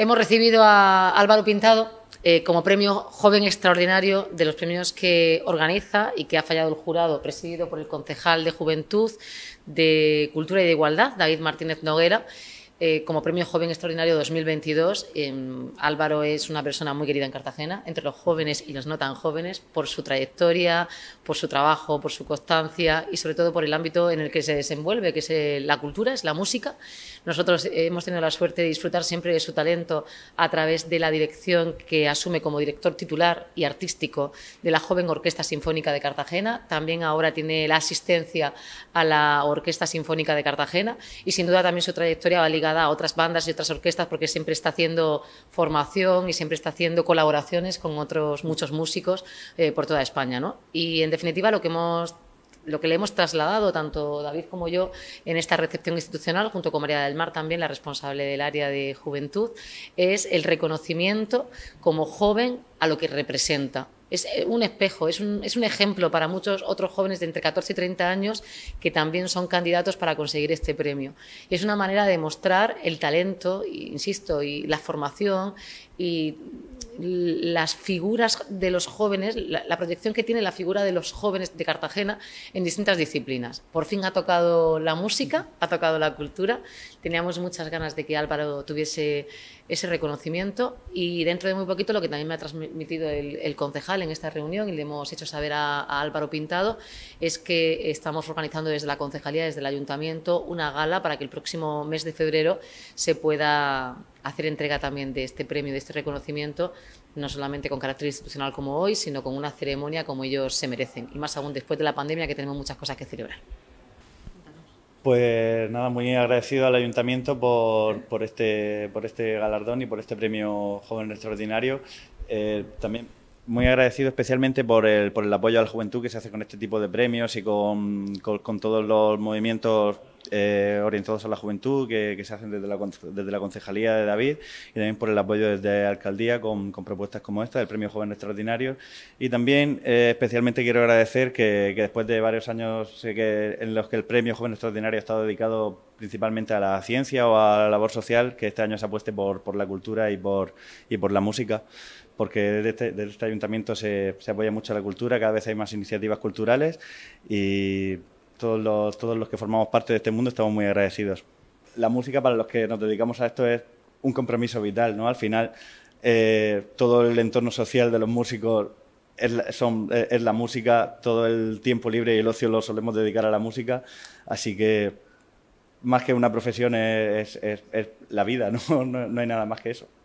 Hemos recibido a Álvaro Pintado como premio Joven Extraordinario de los premios que organiza y que ha fallado el jurado, presidido por el concejal de Juventud, de Cultura y de Igualdad, David Martínez Noguera, como premio Joven Extraordinario 2022. Álvaro es una persona muy querida en Cartagena, entre los jóvenes y los no tan jóvenes, por su trayectoria, por su trabajo, por su constancia y sobre todo por el ámbito en el que se desenvuelve, que es la cultura, es la música. Nosotros hemos tenido la suerte de disfrutar siempre de su talento a través de la dirección que asume como director titular y artístico de la Joven Orquesta Sinfónica de Cartagena. También ahora tiene la asistencia a la Orquesta Sinfónica de Cartagena y sin duda también su trayectoria va ligada a otras bandas y otras orquestas, porque siempre está haciendo formación y siempre está haciendo colaboraciones con otros muchos músicos por toda España, ¿no? Y en definitiva lo que le hemos trasladado tanto David como yo en esta recepción institucional, junto con María del Mar también, la responsable del área de juventud, es el reconocimiento como joven a lo que representa. Es un espejo, es un ejemplo para muchos otros jóvenes de entre 14 y 30 años que también son candidatos para conseguir este premio. Y es una manera de mostrar el talento, insisto, y la formación y las figuras de los jóvenes, la proyección que tiene la figura de los jóvenes de Cartagena en distintas disciplinas. Por fin ha tocado la música, ha tocado la cultura. Teníamos muchas ganas de que Álvaro tuviese ese reconocimiento y dentro de muy poquito, lo que también me ha transmitido el concejal en esta reunión y le hemos hecho saber a Álvaro Pintado, es que estamos organizando desde la concejalía, desde el ayuntamiento, una gala para que el próximo mes de febrero se pueda hacer entrega también de este premio, de este reconocimiento, no solamente con carácter institucional como hoy, sino con una ceremonia como ellos se merecen, y más aún después de la pandemia, que tenemos muchas cosas que celebrar. Pues nada, muy agradecido al Ayuntamiento por este galardón y por este premio Joven Extraordinario. También muy agradecido especialmente por el apoyo a la juventud que se hace con este tipo de premios y con todos los movimientos orientados a la juventud que se hacen desde la concejalía de David, y también por el apoyo desde la alcaldía con propuestas como esta del premio Joven Extraordinario. Y también especialmente quiero agradecer que después de varios años en los que el premio Joven Extraordinario ha estado dedicado principalmente a la ciencia o a la labor social, que este año se apueste por la cultura y por la música, porque desde este ayuntamiento se apoya mucho a la cultura. Cada vez hay más iniciativas culturales y todos los que formamos parte de este mundo estamos muy agradecidos. La música, para los que nos dedicamos a esto, es un compromiso vital, ¿no? Al final, todo el entorno social de los músicos es la música. Todo el tiempo libre y el ocio lo solemos dedicar a la música, así que más que una profesión es la vida, ¿no? No hay nada más que eso.